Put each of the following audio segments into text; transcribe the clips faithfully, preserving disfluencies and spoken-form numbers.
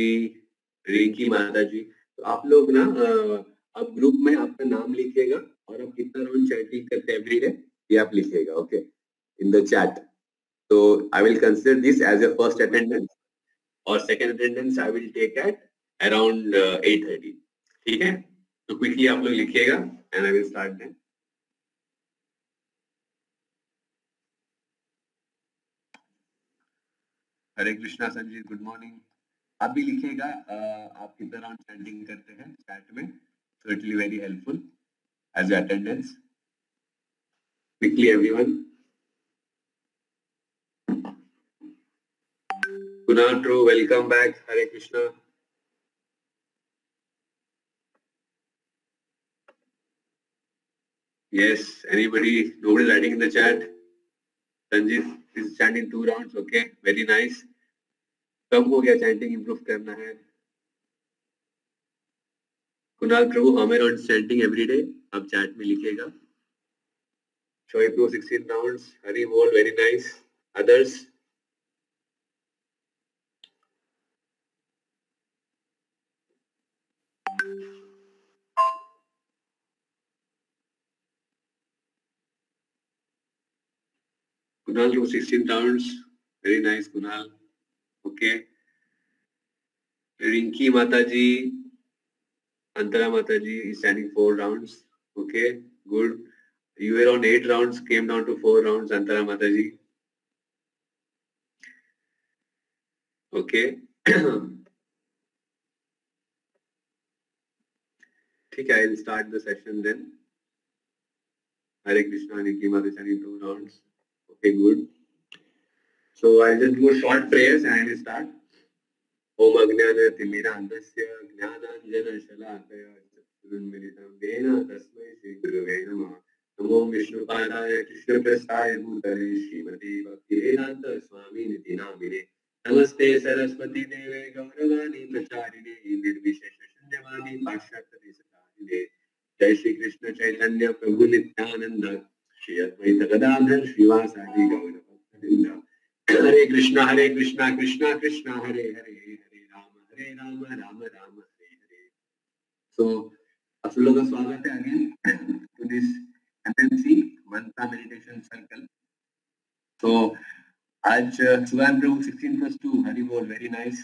रिंकी माता जी, तो आप लोग ना आप ग्रुप में आपका नाम लिखिएगा और आप कितना राउंड चैटिंग करते हैं एवरी डे ये आप लिखिएगा, ओके, इन द चैट। तो I will consider this as your first attendance और second attendance I will take at around eight thirty, ठीक है? तो क्विकली आप लोग लिखिएगा and I will start then. Hare Krishna Sanjeet, good morning. आप भी लिखिएगा आप कितना राउंड चैटिंग करते हैं चैट में, so it will be very helpful as your attendance. Quickly everyone. Kunal True, welcome back. Hare Krishna. Yes, anybody, nobody writing in the chat. Sanjeev is chanting two rounds, okay, very nice. कम हो गया, chanting improve करना है। कुणाल प्रभु, हमें round chanting everyday आप chat में लिखिएगा। शोए Prabhu sixteen rounds, Hari बोल, very nice. Others Kunal Prabhu sixteen rounds, very nice Kunal, okay. Rinki माता जी, अंतरा माता जी is standing four rounds, okay, good. You were on eight rounds, came down to four rounds, Antara Mata ji, okay. ठीक है, I'll start the session then. Hare Krishna, Ricky Mata standing two rounds, okay, good. So I'll just do short prayers and I'll start. Om Agnana Timirandhasya Gnananjana Shalakaya Chakshurunmilitam Vena Tasmai Shri Gurave Namah. Namo Vishnu Padaya Krishna Prasthaya Bhutale Srimati Bhaktivedanta Swamini Dinamine. Namaste Saraswati Deve Gauravani Pracharine Nirvishesha Shunyavani Pashyata Visatadine. Jai Shri Krishna Chaitanya Prabhu Nityananda Shri Advaita Gadadhar Srivasadi Gaura Bhaktavinda. Hare Krishna, Hare Krishna, Krishna Krishna, Hare Hare, Hare Rama, Hare Rama, Rama Rama, Hare Hare. So, आप लोगों का स्वागत है again to this M M C Vanta Meditation Circle. So, आज सुगान प्रभु sixteen plus two, हरी बोल, very nice.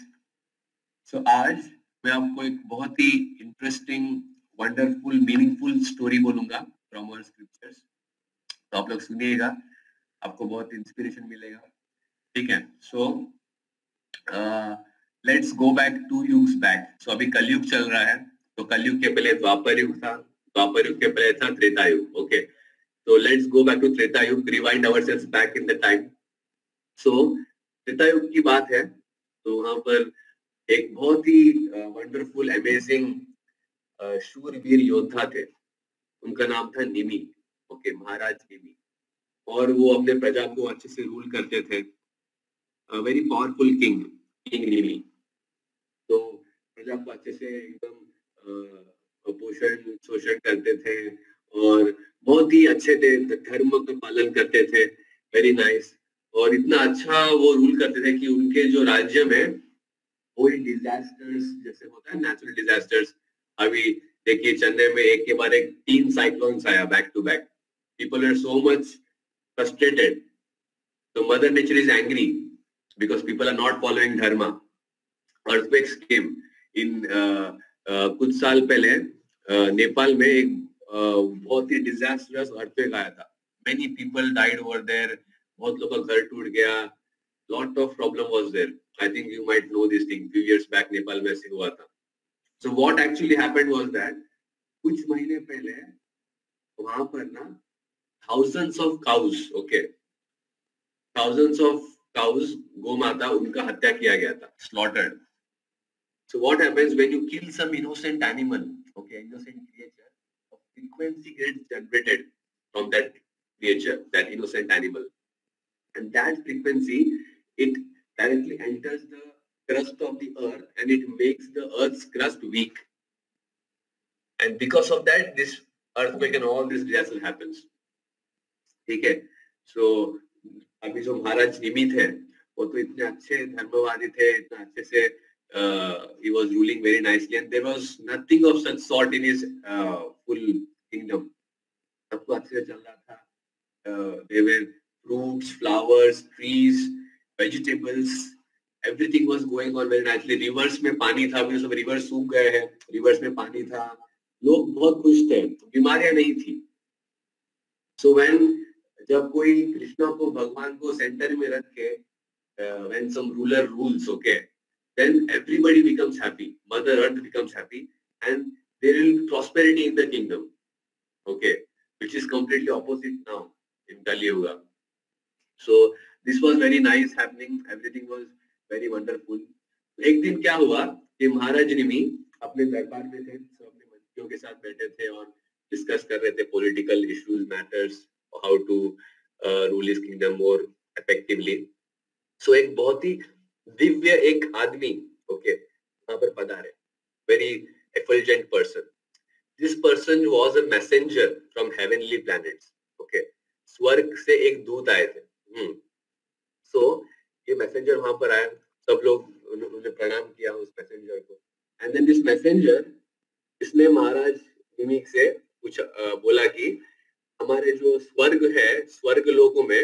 So, आज मैं आपको एक बहुत ही interesting, wonderful, meaningful story बोलूँगा from our scriptures. तो आप लोग सुनिएगा, आपको बहुत inspiration मिलेगा. ठीक है, so let's go back to युग्स बैक। सो अभी कलयुग चल रहा है, तो कलयुग के पहले द्वापर युग था, द्वापर युग के पहले था त्रेता युग, ओके। तो let's go back to Treta युग, rewind ourselves back in the time. So Treta युग की बात है, तो वहां पर एक बहुत ही वंडरफुल अमेजिंग शूरवीर योद्धा थे, उनका नाम था निमी, ओके, महाराज निमी। और वो अपने प्रजा को अच्छे से रूल करते थे, a very powerful king, king Nimi. तो प्रजा को अच्छे से एकदम पोषण शोषण करते थे और बहुत ही अच्छे धर्म का पालन करते थे, वेरी नाइस। और इतना अच्छा वो रूल करते थे कि उनके जो राज्य में वो ही डिजास्टर्स जैसे होता है, नेचुरल डिजास्टर्स, अभी देखिए चेन्नई में एक के बाद एक तीन साइक्लोन्स आया back to back. People are so much frustrated, तो mother nature is angry because people are not following dharma. Earthquakes came in uh, uh, कुछ साल पहले uh, नेपाल में एक uh, बहुत ही डिजास्टरस earthquake आया था, many people died over there, बहुत लोगों का घर टूट गया, lot of problem was there. I think you might know this thing, few years back Nepal में ऐसे हुआ था। So what actually happened was that कुछ महीने पहले वहां पर ना thousands of cows, okay, thousands of cows, गोमाता, उनका हत्या किया गया था, slaughtered. So what happens when you kill some innocent animal, okay, innocent creature, a frequency gets generated from that creature, that innocent animal, and that frequency, it directly enters the crust of the earth and it makes the earth's crust weak, and because of that this earthquake and all this disaster happens. ठीक है, so अभी जो महाराज निमी थे वो तो इतने अच्छे धर्मवादी थे, इतना अच्छे से uh, he was ruling very nicely, and there was nothing of such sort in his uh, full kingdom. Uh, there were fruits, flowers, trees, vegetables, everything was going on very nicely. Rivers mein pani tha, because of rivers sook gaye hai, rivers mein pani tha, log bahut khush the, bimariyan nahi thi. So when jab koi Krishna ko, Bhagwan ko center mein rakhe, uh, when some ruler rules, okay, then everybody becomes happy, Mother Earth becomes happy, and there will be prosperity in the kingdom, okay, which is completely opposite now in Kaliyuga. So this was very nice happening, everything was very wonderful. एक दिन क्या हुआ कि महाराज निमी अपने दरबार में थे, सब अपने मंत्रियों के साथ बैठे थे और डिस्कस कर रहे थे political issues, matters, how to rule his kingdom more effectively. So एक बहुत ही दिव्य एक आदमी, ओके, वहां पर पधारे, very effulgent person. This person was a messenger from heavenly planets, okay, स्वर्ग से एक दूत आए थे. हम्म सो so, ये मैसेंजर वहां पर आया, सब लोग उन्होंने प्रणाम किया उस मैसेंजर को. एंड देन दिस मैसेंजर, इसने महाराज निमी से कुछ बोला कि हमारे जो स्वर्ग है, स्वर्ग लोकों में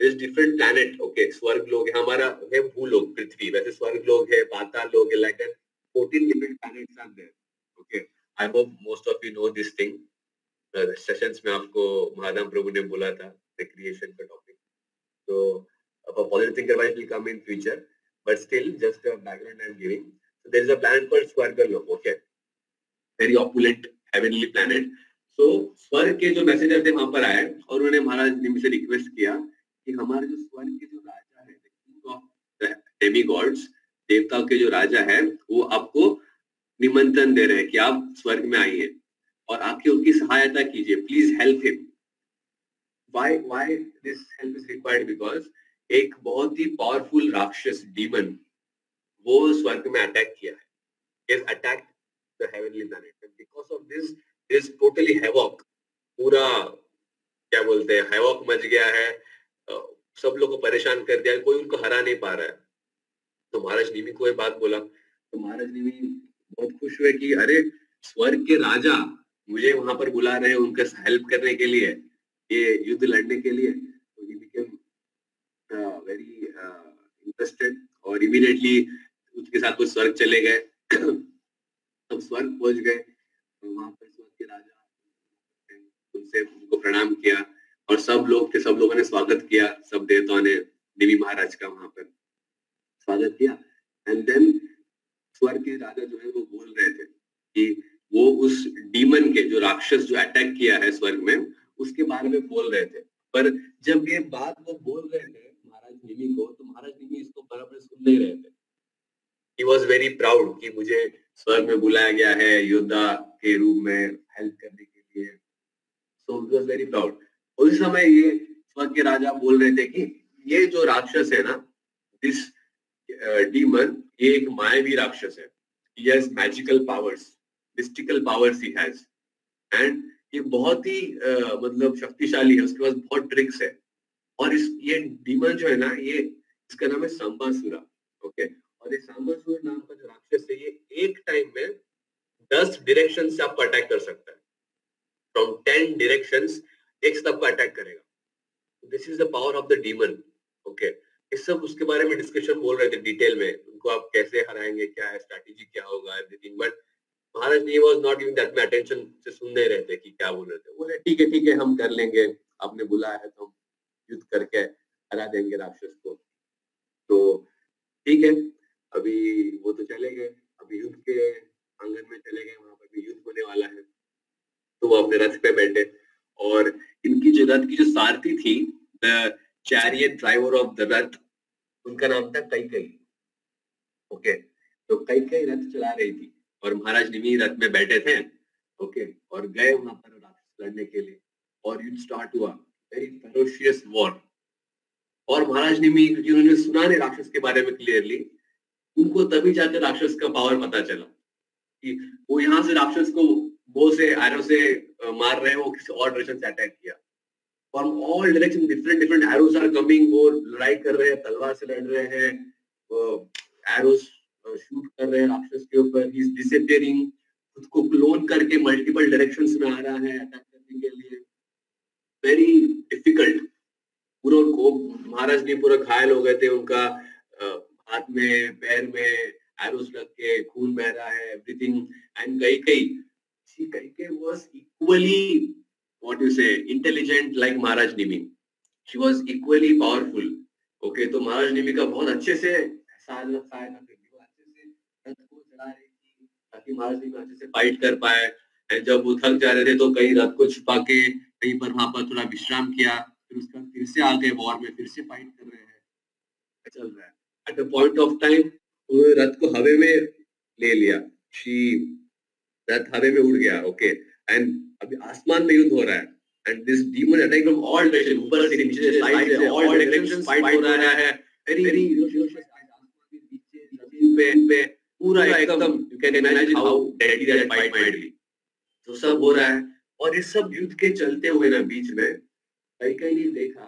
इज डिफरेंट प्लैनेट, ओके, स्वर्ग लोग है, हमारा है भूलोक पृथ्वी, वैसे स्वर्ग लोग है, पाताल लोग है, like fourteen different planets are there, okay. I hope most of you know this thing. Sessions में आपको महाराज प्रभु ने बोला था क्रिएशन का टॉपिक, तो about positive thinker wise will come in future, but still just a background I am giving. So there is a planet called Swarga Lok, okay, very opulent heavenly planet. So Swarg ke jo messenger the wahan par aaye aur unhone Maharaj Nimi se request kiya ki hamare jo Swarg ke jo raja hai, the king of demi gods, devtaon ke jo raja hai, wo aapko nimantran de rahe hai ki aap Swarg mein aaiye aur aake unki sahayata kijiye, please help him. Why why this help is required? Because एक बहुत ही powerful राक्षस demon वो स्वर्ग में attack किया है, is attack the heavenly planet. Because of this is totally havoc, पूरा क्या बोलते हैं हैवॉक मच गया है, सब लोगों को परेशान कर दिया, कोई उनको हरा नहीं पा रहा है. तो महाराज निमी को ये बात बोला, तो महाराज निमी बहुत खुश हुए कि अरे स्वर्ग के राजा मुझे वहां पर बुला रहे हैं उनका हेल्प करने के लिए, ये युद्ध लड़ने के लिए. Uh, very uh, interested और immediately उसके साथ वो स्वर्ग चले गए. सब स्वर्ग पहुंच गए, वहां पर स्वर्ग के राजा उनसे उनको प्रणाम किया और सब लोग के सब लोगों ने स्वागत किया, सब देवताओं ने निमी महाराज का वहां पर स्वागत किया. एंड देन स्वर्ग के राजा जो है वो बोल रहे थे कि वो उस डीमन के जो राक्षस जो अटैक किया है स्वर्ग में उसके बारे में बोल रहे थे. पर जब ये बात वो बोल रहे थे महाराज निमी को, तो महाराज निमी इसको बराबर सुन नहीं रहे थे. He was very proud कि मुझे स्वर्ग में बुलाया गया है योद्धा के रूप में हेल्प करने के लिए. So he was very proud. और उस समय ये स्वर्ग के राजा बोल रहे थे कि ये जो राक्षस है ना, this demon, ये एक मायावी राक्षस है. He has magical powers, mystical powers he has, and ये बहुत ही uh, मतलब शक्तिशाली है, उसके पास बहुत ट्रिक्स है. और इस ये डीमन जो है ना, ये इसका नाम है सांबासुरा, ओके, और ये सांबासुरा नाम का जो राक्षस है, ये एक टाइम में दस डायरेक्शन से आपको अटैक कर सकता है. फ्रॉम टेन डायरेक्शन एक साथ आपको अटैक करेगा. This is the power of the demon, okay. इस सब उसके बारे में डिस्कशन बोल रहे थे डिटेल में, उनको आप कैसे हराएंगे, क्या है स्ट्रेटेजी, क्या होगा, एवरीथिंग. बट महाराज जी was not giving that attention, से सुन नहीं रहे थे कि क्या बोल रहे थे. बोले ठीक है ठीक है, हम कर लेंगे, आपने बुलाया है तो हम युद्ध करके हरा देंगे राक्षस को. तो ठीक है, अभी वो तो चले गए, अभी युद्ध के आंगन में चले गए, वहां पर भी युद्ध होने वाला है. तो वो अपने रथ पे बैठे और इनकी जो रथ की जो सारथी थी, the chariot driver of the रथ, उनका नाम था कैकेयी, ओके. तो कैकेयी रथ चला रही थी और महाराज निमी रथ में बैठे थे, ओके, और गए वहां पर राक्षस लड़ने के लिए. और युद्ध स्टार्ट हुआ, वेरी फेरोशियस वॉर. और महाराज निमी क्योंकि उन्होंने सुना नहीं राक्षस के बारे में क्लियरली, उनको तभी जाकर राक्षस का पावर पता चला कि वो यहाँ से राक्षस को बो से एरो से मार रहे हैं, वो किसी और डायरेक्शन से अटैक किया. From all direction different different arrows are coming, वो लड़ाई कर रहे हैं, तलवार से लड़ रहे हैं, एरोज शूट कर रहे हैं राक्षस के ऊपर, ही इज डिसअपीयरिंग, खुद को क्लोन करके मल्टीपल डायरेक्शंस में आ रहा है अटैक करने के लिए. Very difficult. पूरा को महाराज ने पूरा घायल हो गए थे, उनका हाथ में पैर में arrows लग के खून बह रहा है, everything. And Kaikeyi, she Kaikeyi was equally what you say intelligent like महाराज Nimi. She was equally powerful. Okay, तो महाराज निमी का बहुत अच्छे से ताकि महाराज निमी अच्छे से फाइट कर पाए. जब वो थक जा रहे थे तो कहीं रथ को छुपा के कहीं पर वहां पर थोड़ा विश्राम किया, फिर उसका फिर से आ गए वॉर में, फिर से फाइट कर रहे हैं, चल रहा है. At the point of time उन्होंने रथ को हवे में ले लिया. शी रथ हवे में उड़ गया. ओके, एंड अभी आसमान में युद्ध हो रहा है. And this demon attack from all directions, ऊपर से नीचे से साइड से all directions fight हो रहा है. Very very पे पूरा एकदम you can imagine how deadly that fight might be. तो सब हो रहा है, और इस सब युद्ध के चलते हुए ना बीच में कैकेयी ने देखा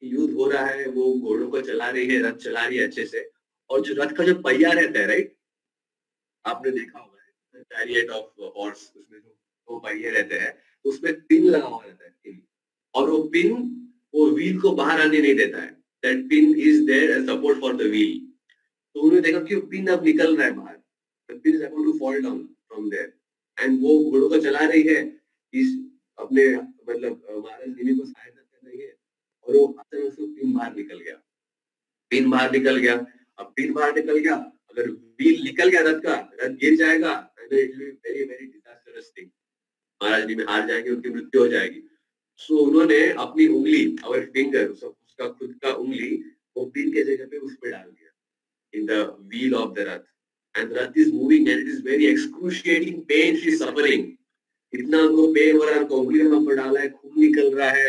कि युद्ध हो रहा है, वो घोड़ों को चला रही है, रथ चला रही है अच्छे से, और जो रथ का जो पहिया रहता है, राइट, आपने देखा होगा chariot of horse, उसमें जो वो पहिए रहते हैं उसमें पिन लगा हुआ रहता है, और वो पिन वो व्हील को बाहर आने नहीं देता है. That pin is there as support for the wheel. तो उन्होंने देखा कि पिन अब निकल रहा है बाहर, the pin is about to fall down from there, and वो घोड़ों को चला रही है, इस अपने मतलब महाराज निमी को सहायता कर रही है, और वो अचानक से पिन बाहर निकल गया. पिन बाहर निकल गया. अब पिन बाहर निकल गया, अगर व्हील निकल गया रथ का, रथ गिर जाएगा. It will be very very disastrous thing. महाराज निमी हार जाएंगे, उनकी मृत्यु हो जाएगी. सो so, उन्होंने अपनी उंगली, अवर फिंगर, उसका खुद का उंगली वो पिन के जगह पे उस पे डाल दिया, in the wheel of the Rath. And Rath is moving and it is very excruciating pain she is suffering. इतना उनको पेन हो रहा है, उंगली में हमको डाला है, खून निकल रहा है,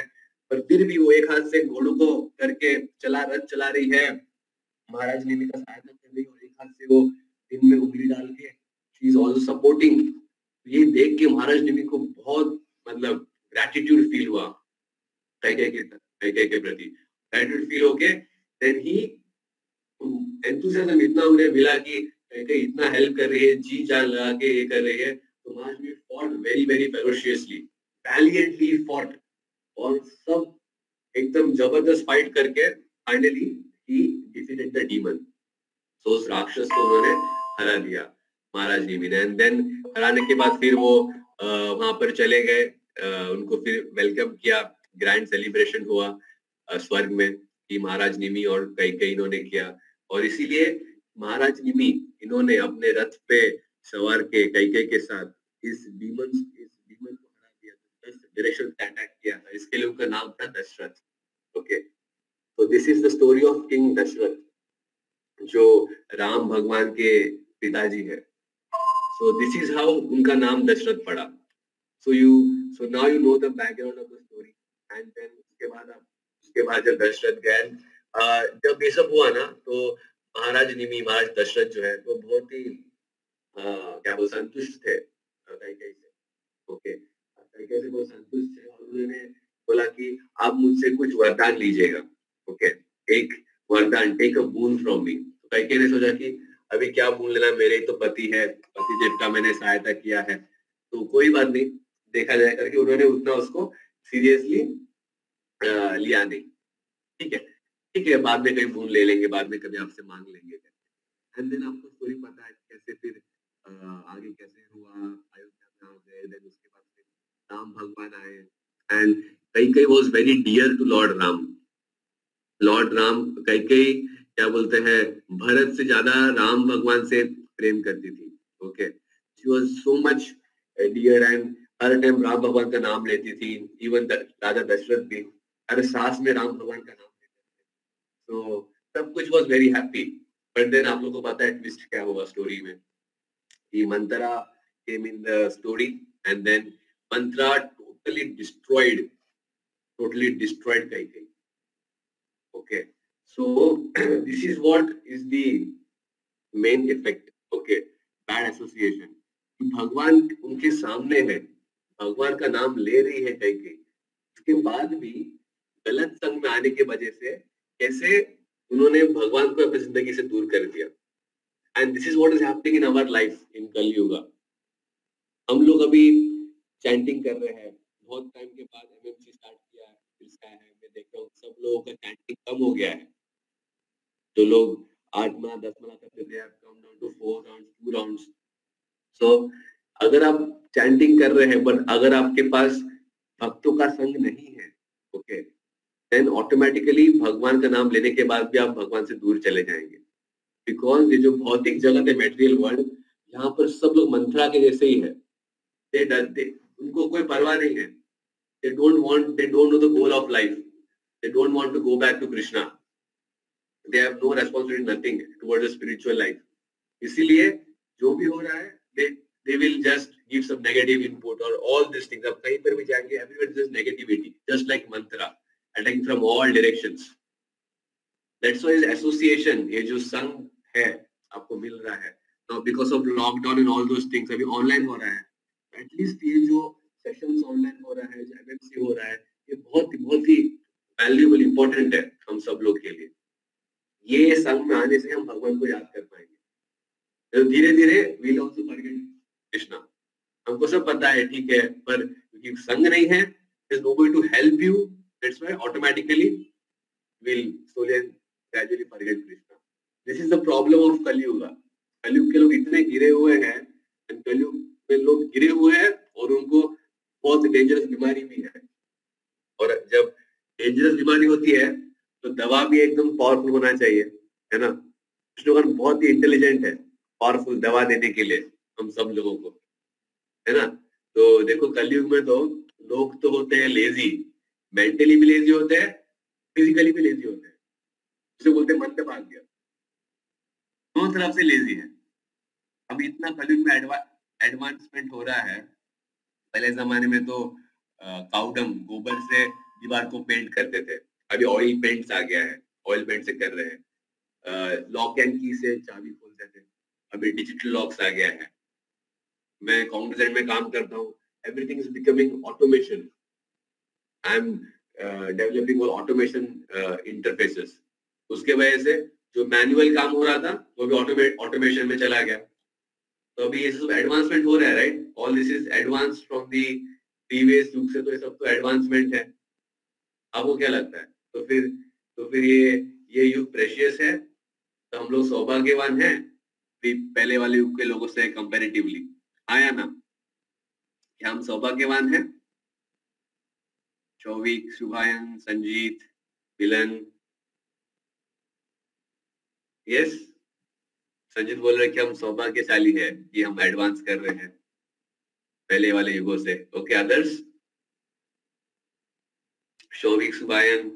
पर फिर भी वो एक हाथ से घोड़ों को करके चला रथ चला रही है, महाराज निमी का सहायता कर रही है, और एक हाथ से वो पिन में उंगली डाल के शी इज ऑल्सो सपोर्टिंग. ये देख के महाराज निमी को बहुत मतलब ग्रेटिट्यूड फील हुआ कैकेयी के कैकेयी के प्रति. ग्रेटिट्यूड फील होके देन ही एंथुसियाज्म इतना उन्हें मिला कि कैकेयी इतना हेल्प कर रही है, जी जान लगा के ये कर रही है. तो महाराज Nimi fought very very ferociously, valiantly fought, और सब एकदम जबरदस्त फाइट करके फाइनली ही डिफीटेड द डीमन. सो उस राक्षस को उन्होंने हरा दिया महाराज निमी ने. एंड देन हराने के बाद फिर वो वहां पर चले गए, उनको फिर वेलकम किया, ग्रैंड सेलिब्रेशन हुआ आ, स्वर्ग में कि महाराज निमी और कैकेयी इन्होंने किया. और इसीलिए महाराज निमी इन्होंने अपने रथ पे सवार के कैकेयी के साथ इस डीमन इस डीमन को हरा दिया, दस डायरेक्शन से अटैक किया था. इसके लिए उनका नाम था दशरथ. ओके, तो this is the story of king Dasharath, जो राम भगवान के पिताजी है. So this is how उनका नाम दशरथ पड़ा. So you, so now you know the background of the story. And then उसके बाद आप, उसके बाद जब दशरथ गए, जब ये सब हुआ ना, तो महाराज निमी महाराज दशरथ जो है, तो बहुत ही क्या बोल संतुष्ट थे कैकेयी से. ओके, कैकेयी से बहुत संतुष्ट थे, और उन्होंने बोला कि आप मुझसे कुछ वरदान लीजिएगा. ओके, एक वरदान, take a boon from me. Kaikeyi ने सोचा कि अभी क्या बोल लेना, मेरे तो पति है, पति देव का मैंने सहायता किया है, तो कोई बात नहीं, देखा जाए करके. उन्होंने उतना उसको सीरियसली लिया नहीं. ठीक है, ठीक है, बाद में कहीं बोल ले लेंगे, बाद में कभी आपसे मांग लेंगे. एंड देन आपको स्टोरी पता है कैसे फिर आ, आगे कैसे हुआ. अयोध्या में गए, देन उसके बाद फिर राम भगवान आए, and Kaikeyi was very dear to lord Ram. Lord Ram Kaikeyi क्या बोलते हैं, भरत से ज्यादा राम भगवान से प्रेम करती थी. Okay, she was so much dear, and her time Ram भगवान का नाम लेती थी. इवन राजा दशरथ भी हर सांस में राम भगवान का नाम लेते थे. तो सब कुछ was very happy. But then आप लोगों को पता है ट्विस्ट क्या हुआ स्टोरी में, कि Manthara came in the story, and then Manthara totally destroyed totally destroyed Kaikeyi. Okay, so this is what is the main effect. Okay, bad association. भगवान उनके सामने है, भगवान का नाम ले रही है कैकेयी, उसके बाद भी गलत संग में आने के वजह से कैसे उन्होंने भगवान को अपनी जिंदगी से दूर कर दिया. And this is what is happening in our life in Kaliyuga. हम लोग अभी chanting कर रहे हैं. बहुत time के बाद M M C start किया है, मिलता है. मैं देख रहा हूँ सब लोगों का chanting कम हो गया है. तो लोग आठ माला दस माला करते थे, come down to four rounds, two rounds. So अगर आप chanting कर रहे हैं, but अगर आपके पास भक्तों का संग नहीं है, okay, then automatically भगवान का नाम लेने के बाद भी आप भगवान से दूर चले जाएंगे. Because ये जो भौतिक जगत है, material world, यहाँ पर सब लोग मंत्रा के जैसे ही है. They डरते, उनको कोई परवाह नहीं है. They don't want, they don't know the goal of life. They don't want to go back to Krishna. They have no responsibility, nothing towards the spiritual life. इसीलिए जो भी हो रहा है, they they will just give some negative input or all these things. आप कहीं पर भी जाएंगे, everywhere is just negativity, just like mantra, attacking from all directions. That's why his association, ये जो संग है, आपको मिल रहा है. Now because of lockdown and all those things, अभी online हो रहा है. At least ये जो sessions online हो रहा है, जो M M C हो रहा है, ये बहुत बहुत ही valuable, important है हम सब लोग के लिए. ये संग में आने से हम भगवान को याद कर पाएंगे. तो धीरे धीरे we'll also forget Krishna. हमको सब पता है, ठीक है, पर क्योंकि संग नहीं है, there's nobody to help you. That's why automatically we'll slowly and gradually forget Krishna. This is the problem of Kaliyuga. Kaliyug के लोग इतने गिरे हुए हैं, और Kaliyug में लोग गिरे हुए हैं, और उनको बहुत डेंजरस बीमारी भी है. और जब डेंजरस बीमारी होती है, तो दवा भी एकदम पावरफुल होना चाहिए, है ना? कृष्णगण बहुत ही इंटेलिजेंट है, पावरफुल दवा देने के लिए हम सब लोगों को, है ना? तो देखो कलयुग में तो लोग तो होते हैं लेजी, मेंटली भी लेजी होते हैं, फिजिकली भी लेजी होते हैं. उसे बोलते हैं मंदभाग्य. दोनों तरफ से लेजी है. अब इतना कलयुग में एडवांसमेंट हो रहा है. पहले जमाने में तो काउडम गोबर से दीवार को पेंट करते थे. अभी ऑयल पेंट्स आ गया है, ऑयल पेंट से कर रहे हैं. लॉक एंड की से चाबी खोलते थे, अभी डिजिटल लॉक्स आ गया है. मैं कॉम्प्यूटर में काम करता हूँ. Everything is becoming automation. I am developing और ऑटोमेशन इंटरफेसेस. उसके वजह से जो मैनुअल काम हो रहा था वो भी ऑटोमेट ऑटोमेशन में चला गया. तो अभी ये सब एडवांसमेंट हो रहा है, right? All this is advance from the previous युग से. तो ये सब तो एडवांसमेंट है. आपको क्या लगता है? तो फिर तो फिर ये ये युग प्रेशियस है. तो हम लोग सौभाग्यवान हैं पहले वाले युग के लोगों से कंपैरेटिवली. आया ना, क्या हम सौभाग्यवान हैं? चौविक, सुभायन, संजीत, मिलन, यस. संजीत बोल रहे हैं कि हम सौभाग्यशाली हैं कि हम एडवांस कर रहे हैं पहले वाले युगों से. Okay, others. शौविक, सुभायन,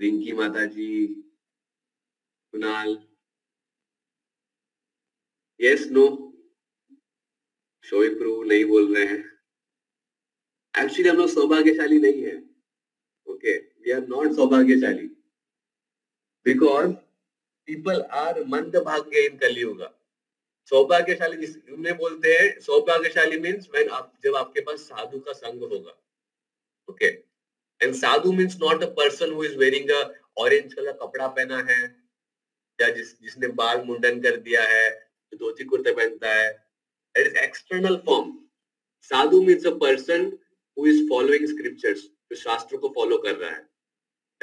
रिंकी माताजी, कुणाल, यस. नो, शोएब प्रभु नहीं बोल रहे हैं. एक्चुअली हम लोग सौभाग्यशाली नहीं है. ओके, वी आर नॉट सौभाग्यशाली बिकॉज पीपल आर मंदभाग्य इन कलियुगा. सौभाग्यशाली जिसमें बोलते हैं, सौभाग्यशाली मीन्स व्हेन आप, जब आपके पास साधु का संग होगा. Okay, and sadhu means not a person who is wearing a orange color kapda pehna hai ya jis jisne baal mundan kar diya hai, jo dhoti kurta pehnta hai. That is external form. Sadhu means a person who is following scriptures, jo shastra ko follow kar raha hai.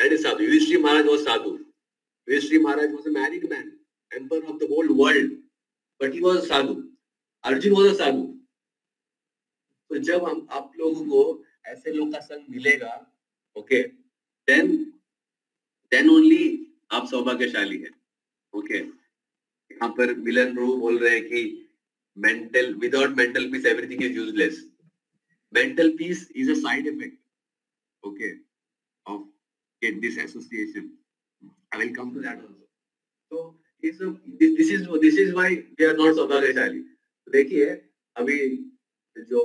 That is sadhu. Yudhishthira Maharaj was sadhu. Yudhishthira Maharaj was a married man, emperor of the whole world, but he was a sadhu. Arjun was a sadhu. So jab hum aap logo ko aise log ka sang milega, okay, then then only आप सौभाग्यशाली है. Okay, यहाँ पर मिलन प्रभु बोल रहे हैं कि mental, without mental peace everything is useless. Mental peace is a side effect, okay, of get this association. I will come to that also. तो is this is this is why we are not सौभाग्यशाली. देखिए अभी जो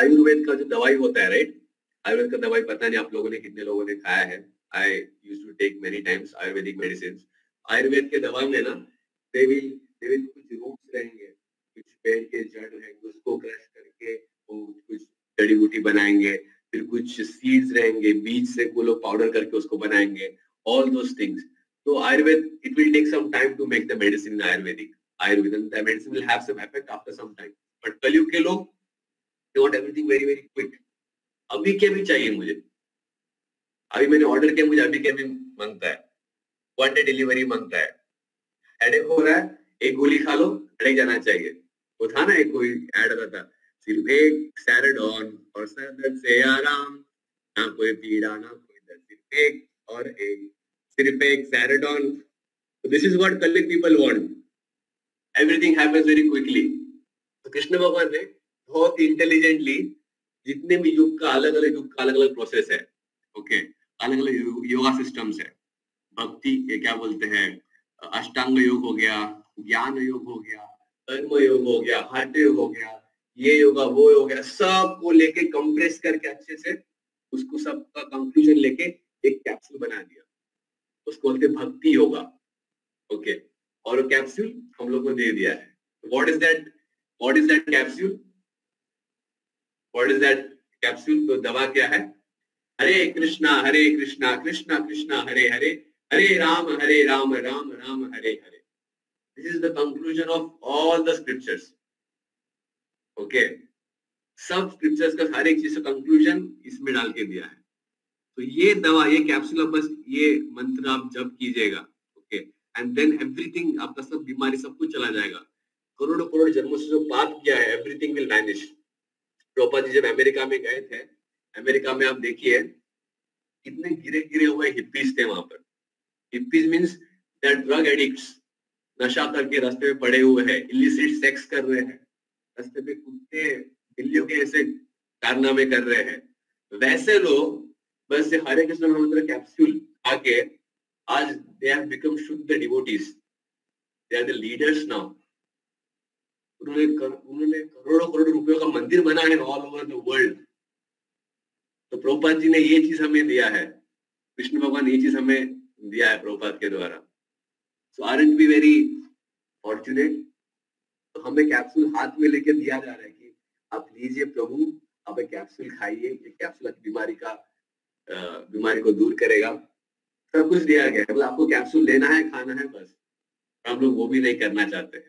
आयुर्वेद का जो दवाई होता है, राइट? आयुर्वेद का दवाई पता नहीं आप लोगों ने, कितने लोगों ने खाया है. I used to take many times ayurvedic medicines. Ayurved के दवाई में ना दे विल दे विल कुछ रूट्स रहेंगे, कुछ पेड़ के जड़ रहेंगे, उसको क्रश करके वो कुछ जड़ी बूटी बनाएंगे. फिर कुछ सीड्स रहेंगे, बीज से वो लोग पाउडर करके उसको बनाएंगे. All those things. तो Ayurveda, it will take some time to make the medicine in Ayurvedic. Ayurvedic and the medicine will have some effect after some time. But Kali Yuga ke log, they want everything very very quick. अभी के भी चाहिए मुझे. अभी मैंने order किया मुझे अभी के भी मांगता है. One day delivery मांगता है. हेडेक हो रहा है, एक गोली खा लो, हेडेक जाना चाहिए. वो था ना एक कोई ऐड आता था. सिर्फ एक सैराडॉन और सरदर्द से आराम, ना कोई पीड़ा ना कोई दर्द, सिर्फ एक और एक, सिर्फ एक Saridon. So this is what Kali people want. Everything happens very quickly. So Krishna Bhagwan ने बहुत intelligently जितने भी योग का अलग अलग योग का अलग अलग प्रोसेस है, ओके, अलग अलग योगा सिस्टम्स है, भक्ति ये क्या बोलते हैं, अष्टांग योग हो गया, ज्ञान योग हो गया, कर्म योग हो गया, हठ योग हो गया, ये योगा वो हो गया, सब को लेके कंप्रेस करके अच्छे से उसको सब का कंक्लूजन लेके एक कैप्सूल बना दिया, उसको बोलते भक्ति योगा, ओके, और वो कैप्सूल हम लोग को दे दिया है. What is that? What is that capsule? What is that capsule? तो दवा क्या है? हरे कृष्णा हरे कृष्णा कृष्णा कृष्णा हरे हरे हरे राम हरे Ram Ram Ram Hare Hare. This is the conclusion of all the scriptures. Okay, सब scriptures का हर एक चीज का conclusion इसमें डाल के दिया है. तो ये दवा ये capsule आप बस ये मंत्र आप जप कीजिएगा, okay, and then everything आपका सब बीमारी सब कुछ चला जाएगा. करोड़ों करोड़ जन्मों से जो पाप किया है, everything will vanish. Prabhupada ji जब अमेरिका में गए थे, अमेरिका में आप देखिए कितने गिरे-गिरे हुए हिप्पीज थे वहाँ पर. Hippies means they are drug addicts, नशा करके रास्ते में पड़े हुए हैं, illicit sex कर रहे हैं, रास्ते पे कुत्ते बिल्लियों के ऐसे कारनामे कर रहे हैं. वैसे लोग बस हरे कृष्ण महामंत्र कैप्सूल आके आज they have become शुद्ध devotees, they are the leaders now. उन्होंने कर, उन्होंने करोड़ों करोड़ रुपयों का मंदिर बना है ऑल ओवर द वर्ल्ड. तो प्रभुपाद जी ने ये चीज हमें दिया है, कृष्ण भगवान ने ये चीज हमें दिया है प्रभुपाद के द्वारा. So aren't be very fortunate. तो हमें कैप्सूल हाथ में लेके दिया जा रहा है कि आप लीजिए प्रभु, आप एक कैप्सूल खाइए, ये कैप्सूल बीमारी का बीमारी को दूर करेगा. सब कुछ दिया गया है, आपको कैप्सूल लेना है खाना है बस. हम लोग वो भी नहीं करना चाहते हैं.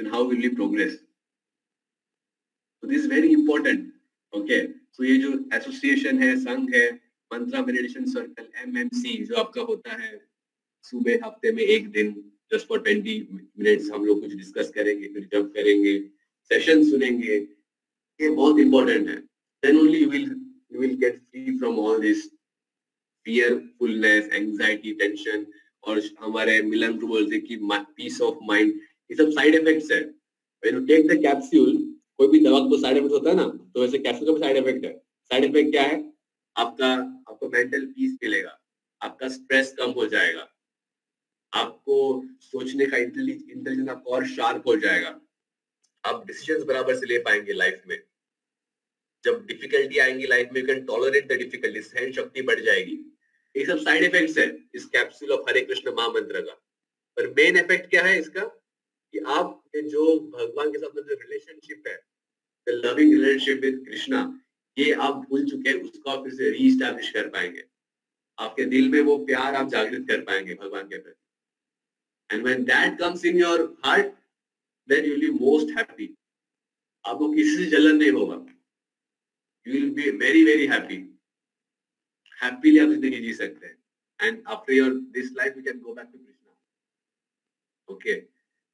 Then how will we progress? So this is very important. Okay. So ये जो association है, संघ है, mantra meditation circle, M M C जो आपका होता है, सुबह हफ्ते में एक दिन, just for twenty minutes हम लोग कुछ discuss करेंगे, फिर जब करेंगे, session सुनेंगे, ये बहुत important है. Then only you will you will get free from all this fearfulness, anxiety, tension और हमारे मिलन प्रभु बोलते कि peace of mind. ये सब साइड इफेक्ट्स है. When you take the capsule, कोई भी दवा को साइड इफेक्ट होता है ना, तो वैसे कैप्सूल का भी साइड इफेक्ट है. साइड इफेक्ट क्या है? आपका आपको मेंटल पीस मिलेगा, आपका स्ट्रेस कम हो जाएगा, आपको सोचने का इंटेलिजेंस आपको और शार्प हो जाएगा, आप डिसीजंस बराबर से ले पाएंगे लाइफ में. जब डिफिकल्टी आएंगी लाइफ में, you can tolerate the difficulty, सहन शक्ति बढ़ जाएगी. ये सब साइड इफेक्ट्स है इस कैप्सूल ऑफ हरे कृष्ण महामंत्र का. पर मेन इफेक्ट क्या है इसका कि आप जो भगवान के साथ में जो रिलेशनशिप है, the loving relationship with Krishna, ये आप भूल चुके हैं, उसका फिर से रीस्टैब्लिश कर पाएंगे. आपके दिल में वो प्यार आप जागृत कर पाएंगे भगवान के प्रति. And when that comes in your heart, then you will be most happy. आपको किसी से जलन नहीं होगा. You will be very very happy. Happily आप जिंदगी जी सकते हैं. And after your this life, you can go back to Krishna. Okay.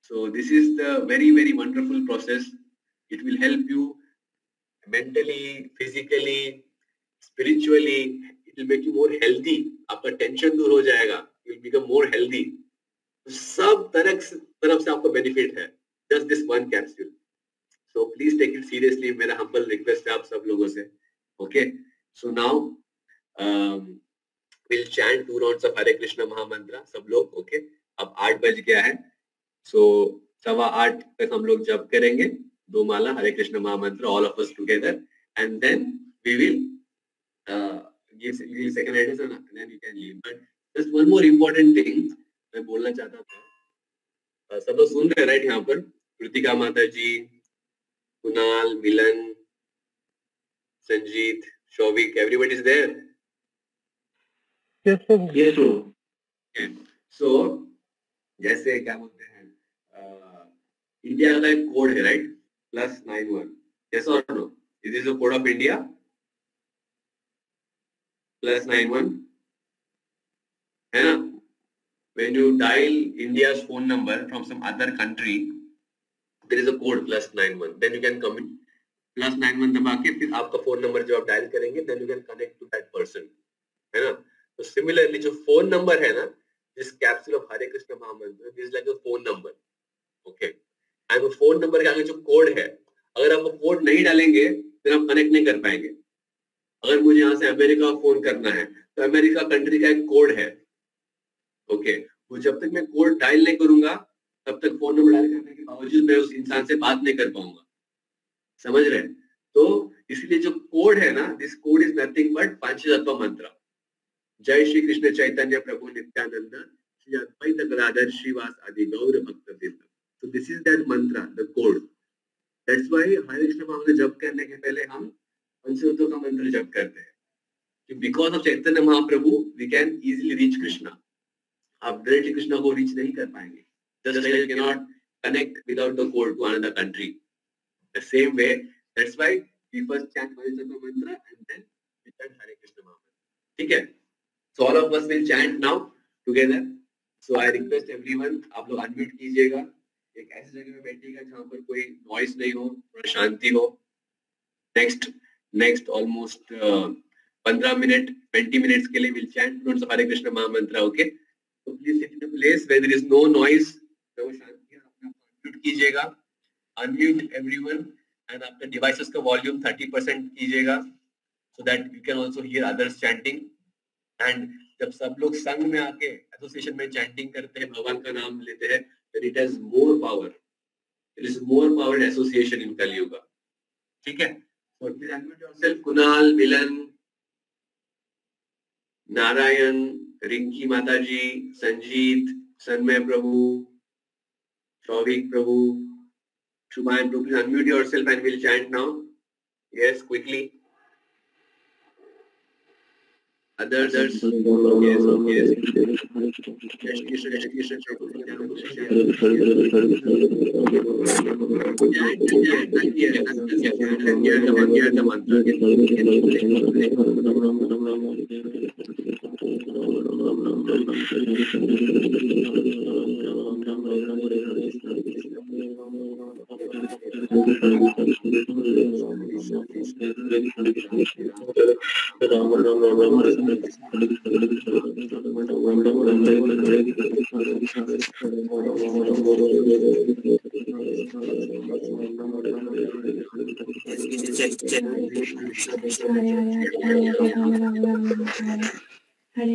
So this is the very very wonderful process. It will help you mentally, physically, spiritually. It will make you more healthy. आपका tension दूर हो जाएगा. You will become more healthy. सब तरह तरफ से आपको benefit है. Just this one capsule. So please take it seriously. मेरा humble request है आप सब लोगों से. Okay. So now um, we'll chant two rounds of Hare Krishna Mahamantra. सब लोग okay. अब आठ बज गया है. सो सवा आठ तक हम लोग जप करेंगे दो माला हरे कृष्ण महामंत्र all of us together and then we will ये सेकंड एंड है ना then you can leave. But just one more important thing मैं बोलना चाहता था. सब लोग सुन रहे हैं राइट. यहाँ पर कृतिका माता ji, Kunal, Milan, Sanjeet, Shouvik, everybody is there. Yes sir. So जैसे क्या बोलते हैं इंडिया का एक कोड है right plus nine one yes और no is is the code of India plus nine one है ना when you dial India's phone number from some other country there is a code plus nine one then you can commit plus nine one दबा के फिर आपका phone number जो आप dial करेंगे then you can connect to that person है ना तो similarly जो phone number है ना this capsule of Hare Krishna Mahamantra is like a phone number okay and वो phone number के आगे जो code है अगर आप वो code नहीं डालेंगे फिर आप connect नहीं कर पाएंगे अगर मुझे यहाँ से अमेरिका फोन करना है तो अमेरिका कंट्री का एक कोड है ओके okay. वो जब तक मैं कोड डायल नहीं करूंगा तब तक फोन नंबर डायल करने के बावजूद मैं उस इंसान से बात नहीं कर पाऊंगा समझ रहे हैं तो इसलिए जो कोड है ना this code is nothing but पंचतत्व मंत्र जय श्री कृष्ण चैतन्य प्रभु नित्यानंद श्री अद्वैत गदाधर श्रीवास आदि गौर भक्तवृंद तो this is that mantra the code that's why Hare Krishna mahamantra जप करने के पहले हम पंचतत्व का मंत्र जप करते हैं because of Chaitanya Mahaprabhu we can easily reach Krishna आप डायरेक्टली कृष्णा को रीच नहीं कर पाएंगे just like you can not connect without the code to another country the same way that's why we first chant Panchatattva mantra and then we chant Hare Krishna mahamantra ठीक है so all of us will chant now together so I request everyone आप लोग unmute कीजिएगा एक ऐसी जगह में बैठिएगा जहां पर कोई नॉइस नहीं हो थोड़ा शांति हो नेक्स्ट नेक्स्ट ऑलमोस्ट पंद्रह मिनट ट्वेंटी मिनट्स के लिए will chant notes of Hare Krishna mahamantra okay तो please sit in a place where there is no noise तो शांति अपना अनम्यूट कीजिएगा अनम्यूट एवरीवन एंड आपके डिवाइसेस का वॉल्यूम थर्टी परसेंट कीजिएगा so that you can also hear others chanting and जब सब लोग संग में आके एसोसिएशन में चैंटिंग करते हैं भगवान का नाम लेते हैं then it has more power it is more power association in Kaliyuga ठीक है so please unmute yourself Kunal Milan Narayan Rinki Mataji Sanjit Sanmay Prabhu Showik Prabhu शुभान Prabhu please unmute yourself and we'll chant now yes quickly others yes yes yes Hare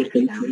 Krishna